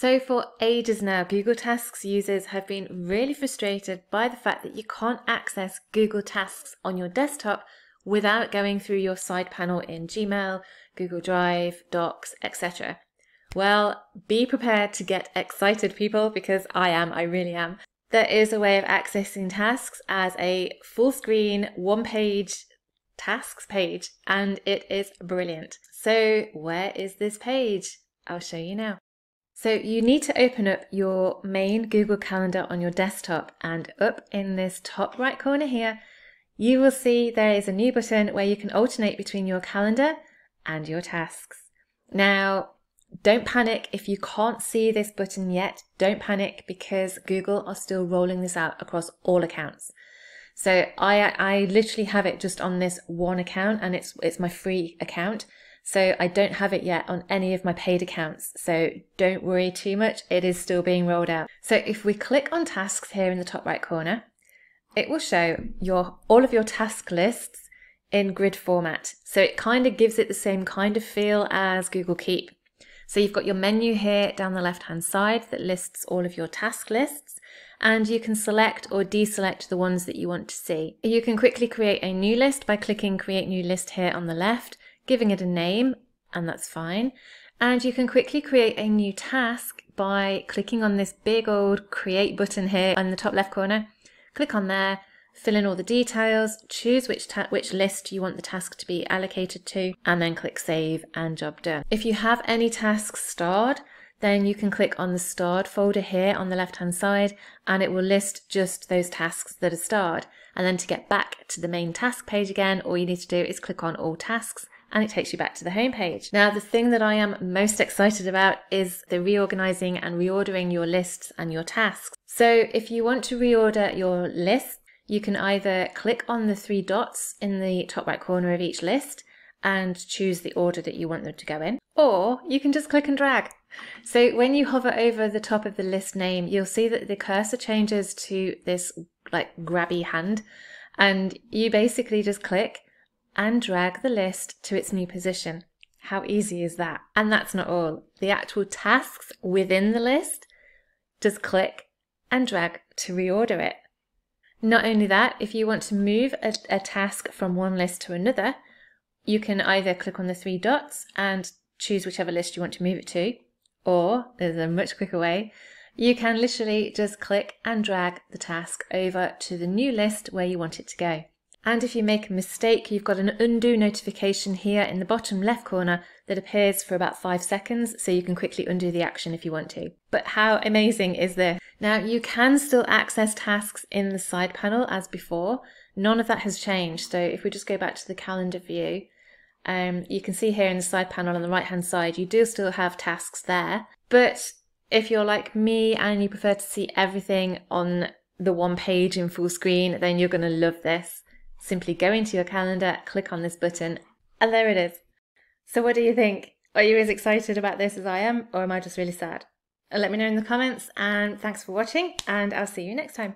So for ages now, Google Tasks users have been really frustrated by the fact that you can't access Google Tasks on your desktop without going through your side panel in Gmail, Google Drive, Docs, etc. Well, be prepared to get excited, people, because I really am. There is a way of accessing tasks as a full screen, one-page tasks page, and it is brilliant. So where is this page? I'll show you now. So you need to open up your main Google Calendar on your desktop, and up in this top right corner here, you will see there is a new button where you can alternate between your calendar and your tasks. Now, don't panic if you can't see this button yet. Don't panic, because Google are still rolling this out across all accounts. So I literally have it just on this one account, and it's my free account. So I don't have it yet on any of my paid accounts. So don't worry too much. It is still being rolled out. So if we click on tasks here in the top right corner, it will show all of your task lists in grid format. So it kind of gives it the same kind of feel as Google Keep. So you've got your menu here down the left-hand side that lists all of your task lists, and you can select or deselect the ones that you want to see. You can quickly create a new list by clicking Create New List here on the left, giving it a name, and that's fine. And you can quickly create a new task by clicking on this big old Create button here on the top left corner. Click on there, fill in all the details, choose which list you want the task to be allocated to, and then click Save and job done. If you have any tasks starred, then you can click on the starred folder here on the left-hand side, and it will list just those tasks that are starred. And then to get back to the main task page again, all you need to do is click on All Tasks, and it takes you back to the home page. Now, the thing that I am most excited about is the reorganizing and reordering your lists and your tasks. So if you want to reorder your list, you can either click on the three dots in the top right corner of each list and choose the order that you want them to go in, or you can just click and drag. So when you hover over the top of the list name, you'll see that the cursor changes to this like grabby hand, and you basically just click and drag the list to its new position. How easy is that? And that's not all. The actual tasks within the list, just click and drag to reorder it. Not only that, if you want to move a task from one list to another, you can either click on the three dots and choose whichever list you want to move it to, or there's a much quicker way. You can literally just click and drag the task over to the new list where you want it to go. And if you make a mistake, you've got an undo notification here in the bottom left corner that appears for about 5 seconds, so you can quickly undo the action if you want to. But how amazing is this? Now, you can still access tasks in the side panel as before. None of that has changed. So if we just go back to the calendar view, you can see here in the side panel on the right-hand side, you do still have tasks there. But if you're like me and you prefer to see everything on the one page in full screen, then you're going to love this. Simply go into your calendar, click on this button, and there it is. So what do you think? Are you as excited about this as I am, or am I just really sad? Let me know in the comments, and thanks for watching, and I'll see you next time.